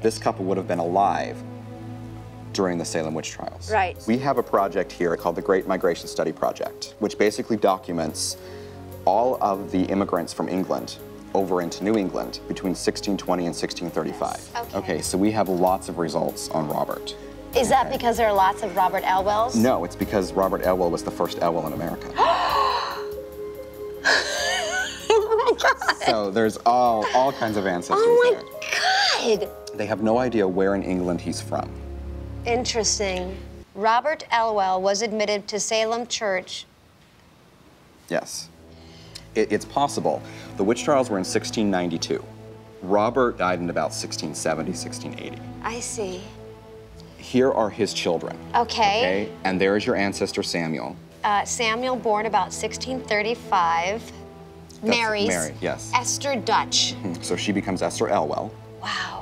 this couple would have been alive during the Salem witch trials. Right. We have a project here called the Great Migration Study Project, which basically documents all of the immigrants from England over into New England between 1620 and 1635. Yes. Okay, so we have lots of results on Robert. Is that because there are lots of Robert Elwells? No, it's because Robert Elwell was the first Elwell in America. Oh my God. So there's all kinds of ancestors. Oh my God. They have no idea where in England he's from. Interesting. Robert Elwell was admitted to Salem Church. Yes. It's possible. The witch trials were in 1692. Robert died in about 1670, 1680. I see. Here are his children. Okay. Okay? And there is your ancestor, Samuel. Samuel, born about 1635. Marries Esther Dutch. So she becomes Esther Elwell. Wow.